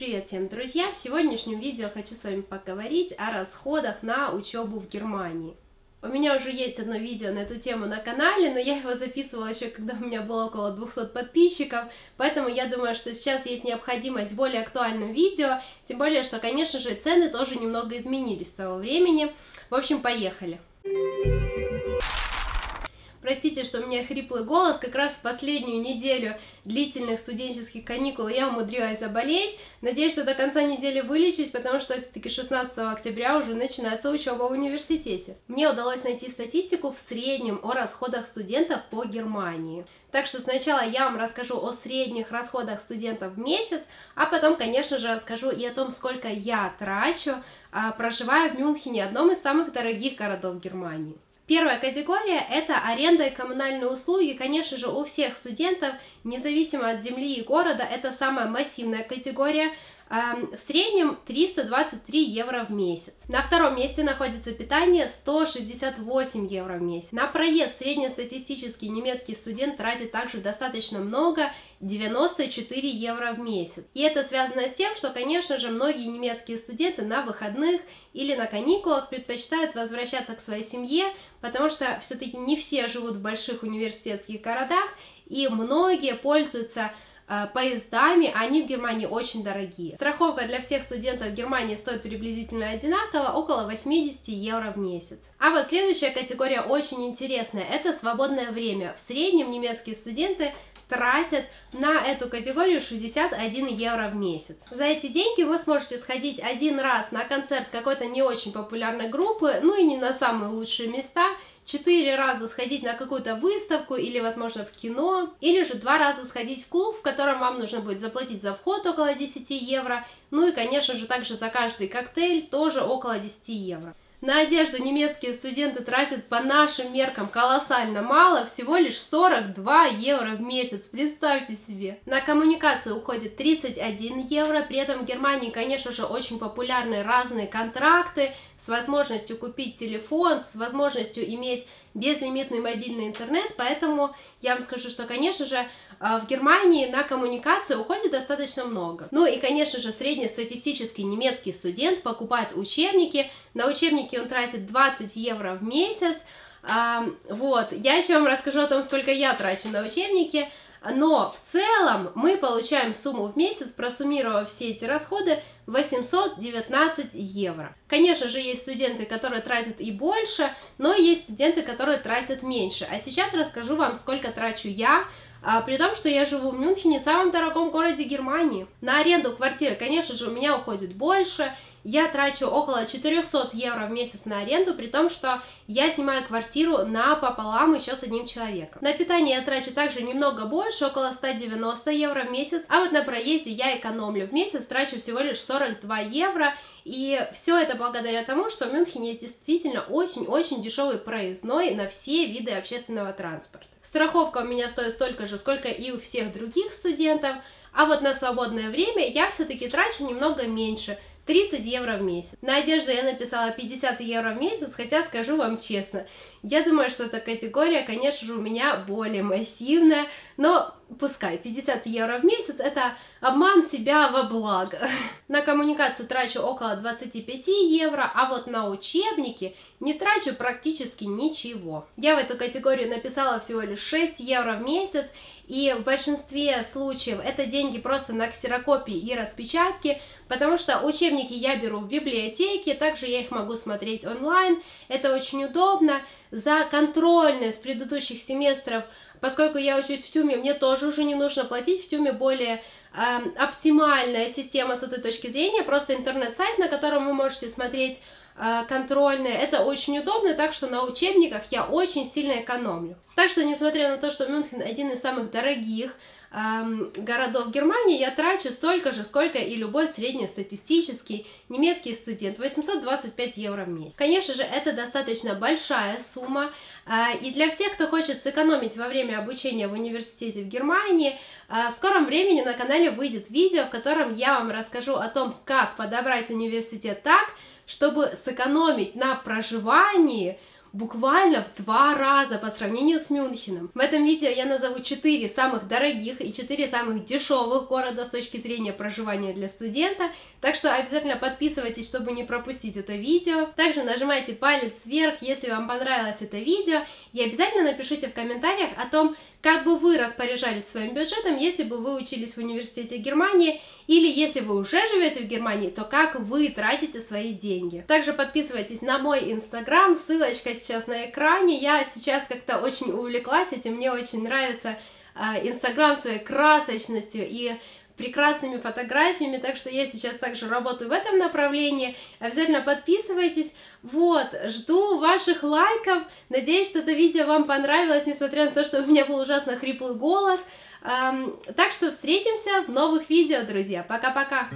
Привет всем, друзья! В сегодняшнем видео хочу с вами поговорить о расходах на учебу в Германии. У меня уже есть одно видео на эту тему на канале, но я его записывала еще, когда у меня было около 200 подписчиков, поэтому я думаю, что сейчас есть необходимость в более актуальном видео, тем более, что, конечно же, цены тоже немного изменились с того времени. В общем, поехали! Простите, что у меня хриплый голос, как раз в последнюю неделю длительных студенческих каникул я умудрилась заболеть. Надеюсь, что до конца недели вылечусь, потому что все-таки 16 октября уже начинается учеба в университете. Мне удалось найти статистику в среднем о расходах студентов по Германии. Так что сначала я вам расскажу о средних расходах студентов в месяц, а потом, конечно же, расскажу и о том, сколько я трачу, проживая в Мюнхене, одном из самых дорогих городов Германии. Первая категория – это аренда и коммунальные услуги. Конечно же, у всех студентов, независимо от земли и города, это самая массивная категория. В среднем 323 евро в месяц. На втором месте находится питание, 168 евро в месяц. На проезд среднестатистический немецкий студент тратит также достаточно много, 94 евро в месяц. И это связано с тем, что, конечно же, многие немецкие студенты на выходных или на каникулах предпочитают возвращаться к своей семье, потому что все-таки не все живут в больших университетских городах, и многие пользуются поездами, они в Германии очень дорогие. Страховка для всех студентов в Германии стоит приблизительно одинаково, около 80 евро в месяц. А вот следующая категория очень интересная, это свободное время. В среднем немецкие студенты тратят на эту категорию 61 евро в месяц. За эти деньги вы сможете сходить один раз на концерт какой-то не очень популярной группы, ну и не на самые лучшие места, 4 раза сходить на какую-то выставку или, возможно, в кино, или же 2 раза сходить в клуб, в котором вам нужно будет заплатить за вход около 10 евро, ну и, конечно же, также за каждый коктейль тоже около 10 евро. На одежду немецкие студенты тратят по нашим меркам колоссально мало, всего лишь 42 евро в месяц, представьте себе. На коммуникацию уходит 31 евро, при этом в Германии, конечно же, очень популярны разные контракты с возможностью купить телефон, с возможностью иметь безлимитный мобильный интернет, поэтому я вам скажу, что, конечно же, в Германии на коммуникацию уходит достаточно много. Ну и, конечно же, среднестатистический немецкий студент покупает учебники, на учебники он тратит 20 евро в месяц. Я еще вам расскажу о том, сколько я трачу на учебники, но в целом мы получаем сумму в месяц, просуммировав все эти расходы, 819 евро. Конечно же, есть студенты, которые тратят и больше, но есть студенты, которые тратят меньше. А сейчас расскажу вам, сколько трачу я, при том, что я живу в Мюнхене, самом дорогом городе Германии. На аренду квартиры, конечно же, у меня уходит больше. Я трачу около 400 евро в месяц на аренду, при том, что я снимаю квартиру напополам еще с одним человеком. На питание я трачу также немного больше, около 190 евро в месяц. А вот на проезде я экономлю. В месяц трачу всего лишь 42 евро. И все это благодаря тому, что в Мюнхене есть действительно очень-очень дешевый проездной на все виды общественного транспорта. Страховка у меня стоит столько же, сколько и у всех других студентов. А вот на свободное время я все-таки трачу немного меньше, 30 евро в месяц. На одежду я написала 50 евро в месяц, хотя, скажу вам честно, я думаю, что эта категория, конечно же, у меня более массивная, но пускай 50 евро в месяц – это обман себя во благо. На коммуникацию трачу около 25 евро, а вот на учебники не трачу практически ничего. Я в эту категорию написала всего лишь 6 евро в месяц, и в большинстве случаев это деньги просто на ксерокопии и распечатки, потому что учебники я беру в библиотеке, также я их могу смотреть онлайн, это очень удобно. За контрольные с предыдущих семестров, поскольку я учусь в ТЮМе, мне тоже уже не нужно платить, в ТЮМе более оптимальная система с этой точки зрения, просто интернет-сайт, на котором вы можете смотреть контрольные, это очень удобно, так что на учебниках я очень сильно экономлю. Так что, несмотря на то, что Мюнхен один из самых дорогих городов Германии, я трачу столько же, сколько и любой среднестатистический немецкий студент, 825 евро в месяц. Конечно же, это достаточно большая сумма, и для всех, кто хочет сэкономить во время обучения в университете в Германии, в скором времени на канале выйдет видео, в котором я вам расскажу о том, как подобрать университет так, чтобы сэкономить на проживании, буквально в 2 раза по сравнению с Мюнхеном. В этом видео я назову 4 самых дорогих и 4 самых дешевых города с точки зрения проживания для студента, так что обязательно подписывайтесь, чтобы не пропустить это видео. Также нажимайте палец вверх, если вам понравилось это видео, и обязательно напишите в комментариях о том, как бы вы распоряжались своим бюджетом, если бы вы учились в университете Германии, или если вы уже живете в Германии, то как вы тратите свои деньги. Также подписывайтесь на мой Instagram, ссылочка сейчас на экране. Я сейчас как-то очень увлеклась этим, мне очень нравится Instagram своей красочностью и прекрасными фотографиями, так что я сейчас также работаю в этом направлении. Обязательно подписывайтесь. Вот, жду ваших лайков. Надеюсь, что это видео вам понравилось, несмотря на то, что у меня был ужасно хриплый голос. Так что встретимся в новых видео, друзья. Пока-пока!